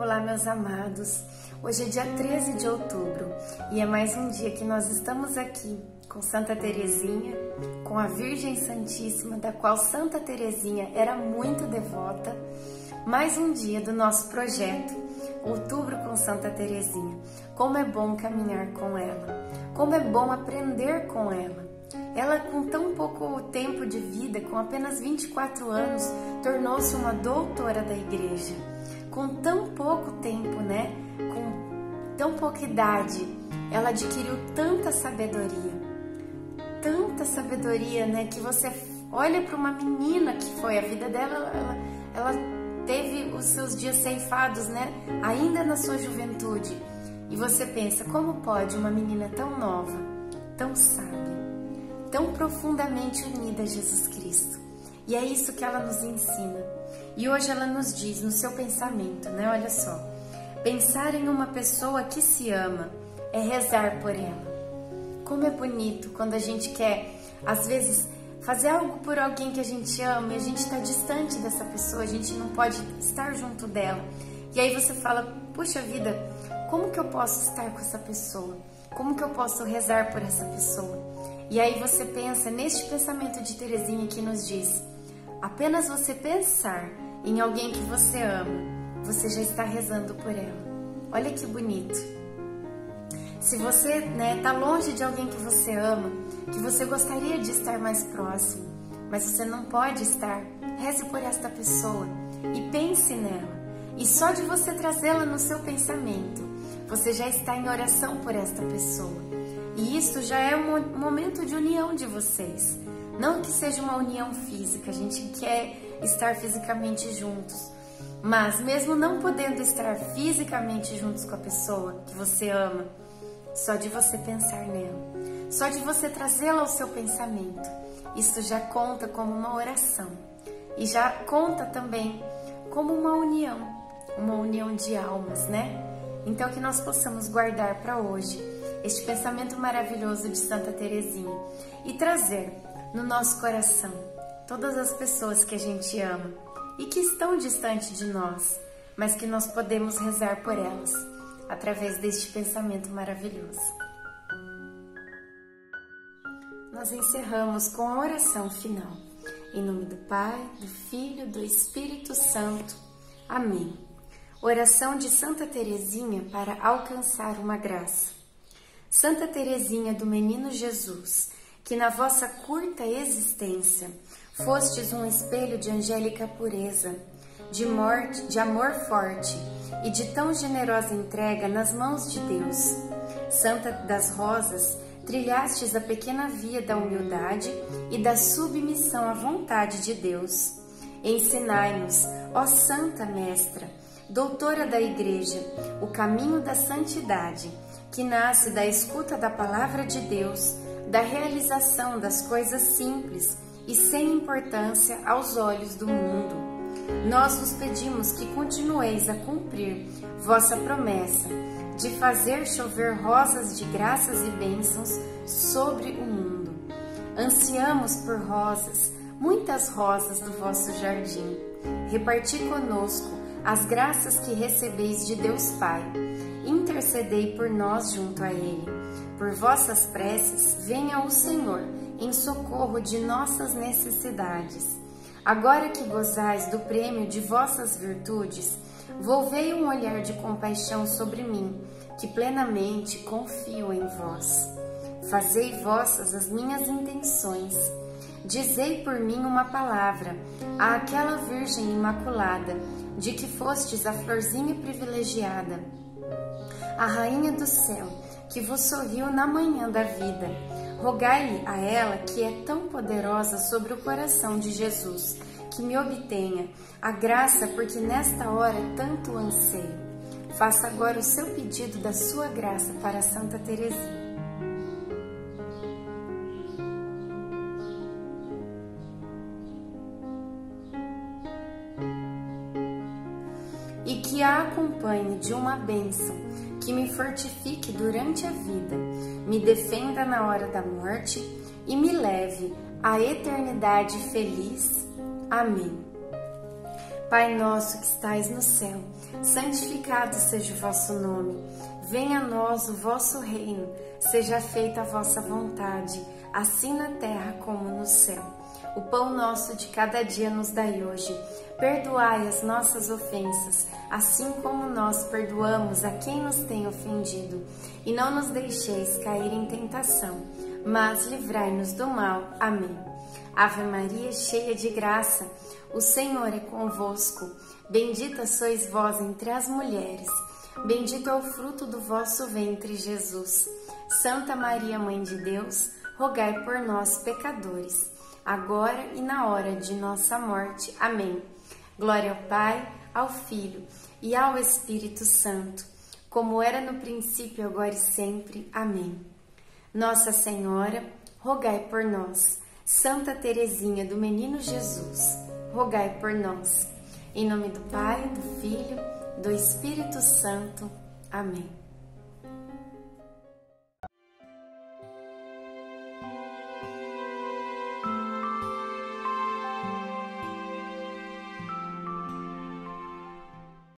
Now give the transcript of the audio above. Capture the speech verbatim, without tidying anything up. Olá, meus amados, hoje é dia treze de outubro e é mais um dia que nós estamos aqui com Santa Teresinha, com a Virgem Santíssima, da qual Santa Teresinha era muito devota, mais um dia do nosso projeto Outubro com Santa Teresinha. Como é bom caminhar com ela, como é bom aprender com ela. Ela, com tão pouco tempo de vida, com apenas vinte e quatro anos, tornou-se uma doutora da igreja. Com tão pouco tempo, né? Com tão pouca idade, ela adquiriu tanta sabedoria. Tanta sabedoria, né? Que você olha para uma menina que foi a vida dela, ela, ela teve os seus dias ceifados, né? Ainda na sua juventude. E você pensa, como pode uma menina tão nova, tão sábia, tão profundamente unida a Jesus Cristo? E é isso que ela nos ensina. E hoje ela nos diz, no seu pensamento, né? Olha só. Pensar em uma pessoa que se ama é rezar por ela. Como é bonito quando a gente quer, às vezes, fazer algo por alguém que a gente ama e a gente está distante dessa pessoa, a gente não pode estar junto dela. E aí você fala, puxa vida, como que eu posso estar com essa pessoa? Como que eu posso rezar por essa pessoa? E aí você pensa neste pensamento de Teresinha que nos diz, apenas você pensar em alguém que você ama, você já está rezando por ela. Olha que bonito. Se você, né, está longe de alguém que você ama, que você gostaria de estar mais próximo, mas você não pode estar, reze por esta pessoa e pense nela. E só de você trazê-la no seu pensamento, você já está em oração por esta pessoa. E isso já é um momento de união de vocês. Não que seja uma união física, a gente quer estar fisicamente juntos. Mas mesmo não podendo estar fisicamente juntos com a pessoa que você ama, só de você pensar nela, só de você trazê-la ao seu pensamento, isso já conta como uma oração. E já conta também como uma união, uma união de almas, né? Então que nós possamos guardar para hoje este pensamento maravilhoso de Santa Teresinha e trazer no nosso coração todas as pessoas que a gente ama e que estão distante de nós, mas que nós podemos rezar por elas através deste pensamento maravilhoso. Nós encerramos com a oração final. Em nome do Pai, do Filho, do Espírito Santo. Amém. Oração de Santa Teresinha para alcançar uma graça. Santa Teresinha do Menino Jesus, que na vossa curta existência fostes um espelho de angélica pureza, de, morte, de amor forte e de tão generosa entrega nas mãos de Deus. Santa das Rosas, trilhastes a pequena via da humildade e da submissão à vontade de Deus. Ensinai-nos, ó Santa Mestra, doutora da Igreja, o caminho da santidade, que nasce da escuta da palavra de Deus, da realização das coisas simples e sem importância aos olhos do mundo. Nós vos pedimos que continueis a cumprir vossa promessa de fazer chover rosas de graças e bênçãos sobre o mundo. Ansiamos por rosas, muitas rosas do vosso jardim. Reparti conosco as graças que recebeis de Deus Pai. Intercedei por nós junto a Ele. Por vossas preces, venha o Senhor em socorro de nossas necessidades. Agora que gozais do prêmio de vossas virtudes, volvei um olhar de compaixão sobre mim, que plenamente confio em vós. Fazei vossas as minhas intenções. Dizei por mim uma palavra àquela Virgem Imaculada, de que fostes a florzinha privilegiada, a Rainha do Céu, que vos sorriu na manhã da vida. Rogai-lhe a ela, que é tão poderosa sobre o coração de Jesus, que me obtenha a graça, porque nesta hora tanto anseio. Faça agora o seu pedido da sua graça para Santa Teresinha. E que a acompanhe de uma bênção, que me fortifique durante a vida, me defenda na hora da morte e me leve à eternidade feliz. Amém. Pai nosso que estais no céu, santificado seja o vosso nome. Venha a nós o vosso reino, seja feita a vossa vontade, assim na terra como no céu. O pão nosso de cada dia nos dai hoje. Perdoai as nossas ofensas, assim como nós perdoamos a quem nos tem ofendido. E não nos deixeis cair em tentação, mas livrai-nos do mal. Amém. Ave Maria, cheia de graça, o Senhor é convosco. Bendita sois vós entre as mulheres. Bendito é o fruto do vosso ventre, Jesus. Santa Maria, Mãe de Deus, rogai por nós, pecadores, agora e na hora de nossa morte. Amém. Glória ao Pai, ao Filho e ao Espírito Santo, como era no princípio, agora e sempre. Amém. Nossa Senhora, rogai por nós. Santa Teresinha do Menino Jesus, rogai por nós. Em nome do Pai, do Filho, do Espírito Santo. Amém.